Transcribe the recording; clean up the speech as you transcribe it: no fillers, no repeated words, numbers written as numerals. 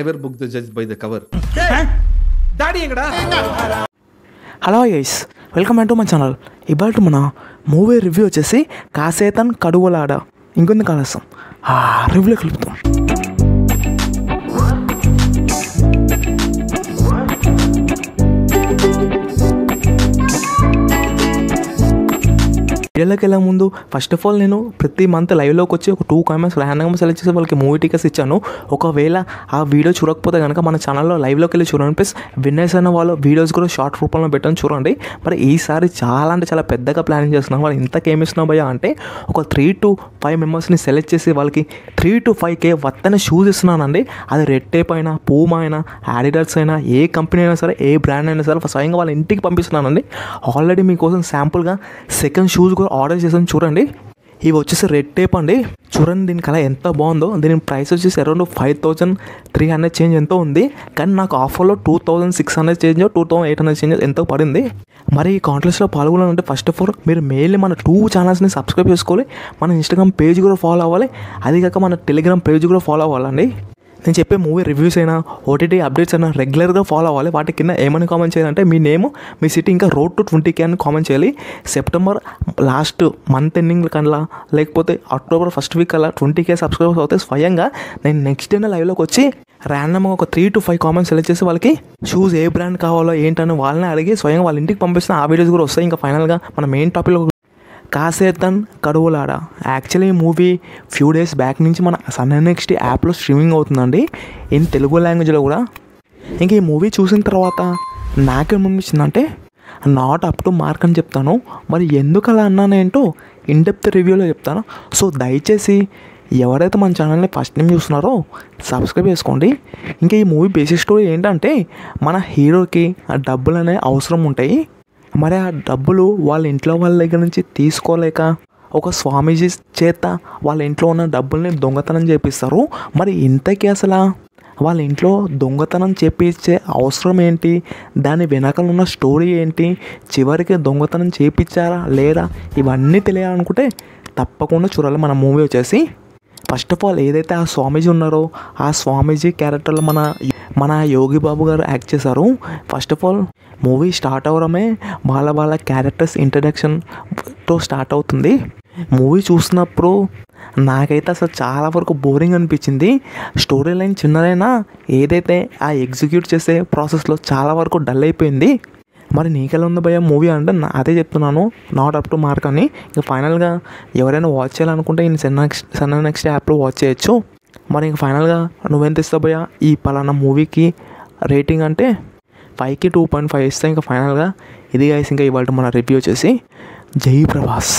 Ever book the judge by the cover? Daddy, hello guys, welcome back to my channel. Ibaltu mana movie review chesi Kasetan Kaduvalada. Ingondu kalasam. Ah, review kaluptham. వీడియోలోకి ముందు first of all నేను ప్రతి month లైవ్లోకి వచ్చి ఒక 2 comments ర్యాండమ్గా select చేసి వాళ్ళకి మూవీ టికెట్స్ ఇచ్చాను. ఒకవేళ ఆ వీడియో చూడకపోతే కనుక మన ఛానల్లో లైవ్లోకి వెళ్ళి చూడండి ప్లస్ విన్నర్స్ అయిన వాళ్ళు వీడియోస్ కూడా షార్ట్ రూపంలో పెట్టాను చూడండి. మరి ఈసారి చాలా అంటే చాలా పెద్దగా ప్లానింగ్ చేస్తున్నాం. వాళ్ళు ఇంతకేమి ఇస్తున్నాం భయ్యా అంటే ఒక 3 to 5 మెంబర్స్ని సెలెక్ట్ చేసి వాళ్ళకి 3 to 5K వత్తనే షూస్ ఇస్తున్నానండి. అది రెడ్ టేప్ అయినా పూమా అయినా ఆడిడాస్ అయినా ఏ కంపెనీ అయినా సరే ఏ బ్రాండ్ అయినా సరే స్వయంగా వాళ్ళ ఇంటికి పంపిస్తున్నానండి. ఆల్రెడీ మీకోసం శాంపుల్గా సెకండ్ షూస్ ఆర్డర్ చేసాను చూడండి. ఇవి వచ్చేసి రెడ్ టేప్ అండి. చూడండి దీని కళ ఎంత బాగుందో. దీని ప్రైస్ వచ్చేసి అరౌండ్ 5300 చేంజ్ ఎంతో ఉంది. కానీ నాకు ఆఫర్లో 2600 చేంజ్ 2800 చేంజ్ ఎంతో పడింది. మరి ఈ కాంటెస్ట్లో పాల్గొనాలంటే ఫస్ట్ ఆఫ్ ఆల్ మీరు మెయిన్లీ మన 2 ఛానల్స్ని సబ్స్క్రైబ్ చేసుకోవాలి. మన ఇన్స్టాగ్రామ్ పేజ్ కూడా ఫాలో అవ్వాలి. అది కాక మన టెలిగ్రామ్ పేజ్ కూడా ఫాలో అవ్వాలండి. నేను చెప్పే మూవీ రివ్యూస్ అయినా ఓటీటీ అప్డేట్స్ అయినా రెగ్యులర్గా ఫాలో అవ్వాలి. వాటి కింద ఏమైనా కామెంట్ చేయాలంటే మీ నేమ్ మీ సిటీ ఇంకా రోడ్ టు 20K అని కామెంట్ చేయాలి. సెప్టెంబర్ లాస్ట్ మంత్ ఎండింగ్ కల్లా లేకపోతే అక్టోబర్ ఫస్ట్ వీక్ కల్లా 20K సబ్స్క్రైబర్స్ అవుతే స్వయంగా నేను నెక్స్ట్ డే లైవ్లోకి వచ్చి ర్యాండమ్గా ఒక 3 to 5 కామెంట్స్ సెలెక్ట్ చేసి వాళ్ళకి షూస్ ఏ బ్రాండ్ కావాలో ఏంటని వాళ్ళని అడిగి స్వయంగా వాళ్ళ ఇంటికి పంపిస్తున్న ఆ వీడియోస్ కూడా వస్తాయి. ఇంకా ఫైనల్గా మన మెయిన్ టాపిక్లో కాసేతన్ కడువులాడ యాక్చువల్లీ ఈ మూవీ ఫ్యూ డేస్ బ్యాక్ నుంచి మన సన్ NXT యాప్లో స్ట్రీమింగ్ అవుతుందండి ఇన్ తెలుగు లాంగ్వేజ్లో కూడా. ఇంకా ఈ మూవీ చూసిన తర్వాత నాకేమనిపించిందంటే నాట్ అప్ టు మార్క్ అని చెప్తాను. మరి ఎందుకు అలా అన్నానేంటో ఇన్ డెప్త్ రివ్యూలో చెప్తాను. సో దయచేసి ఎవరైతే మన ఛానల్ని ఫస్ట్ టైం చూస్తున్నారో సబ్స్క్రైబ్ చేసుకోండి. ఇంకా ఈ మూవీ బేసిక్ స్టోరీ ఏంటంటే మన హీరోకి ఆ డబ్బులు అనే అవసరం ఉంటాయి. మరి ఆ డబ్బులు వాళ్ళ ఇంట్లో వాళ్ళ దగ్గర నుంచి తీసుకోలేక ఒక స్వామీజీ చేత వాళ్ళ ఇంట్లో ఉన్న డబ్బుల్ని దొంగతనం చేపిస్తారు. మరి ఇంతకీ అసలు వాళ్ళ ఇంట్లో దొంగతనం చేపించే అవసరం ఏంటి, దాని వెనకాల ఉన్న స్టోరీ ఏంటి, చివరికి దొంగతనం చేపించారా లేదా, ఇవన్నీ తెలియాలనుకుంటే తప్పకుండా చూడాలి మన మూవీ వచ్చేసి. ఫస్ట్ ఆఫ్ ఆల్ ఏదైతే ఆ స్వామీజీ ఉన్నారో ఆ స్వామీజీ క్యారెక్టర్లో మన యోగి బాబు గారు యాక్ట్ చేశారు. First of all movie start అవ్వడమే వాళ్ళ క్యారెక్టర్స్ ఇంట్రడక్షన్తో స్టార్ట్ అవుతుంది. మూవీ చూసినప్పుడు నాకైతే అసలు చాలా వరకు బోరింగ్ అనిపించింది. స్టోరీ లైన్ చిన్నదైనా ఏదైతే ఆ ఎగ్జిక్యూట్ చేసే ప్రాసెస్లో చాలా వరకు డల్ అయిపోయింది. మరి నీకెలా ఉంది భయ్యా మూవీ అంటే అదే చెప్తున్నాను, నాట్ అప్ టు మార్క్ అని. ఇంకా ఫైనల్గా ఎవరైనా వాచ్ చేయాలనుకుంటే ఈ సన్ NXT యాప్లో వాచ్ చేయొచ్చు. మరి ఇంక ఫైనల్గా నువ్వెంత ఇస్తావు భయ్యా ఈ పలానా మూవీకి రేటింగ్ అంటే 5కి 2.5 ఇస్తే ఇంకా ఫైనల్గా ఇది గాయస్ ఇంకా ఇవాళ మన రివ్యూ వచ్చేసి జై ప్రభాస్.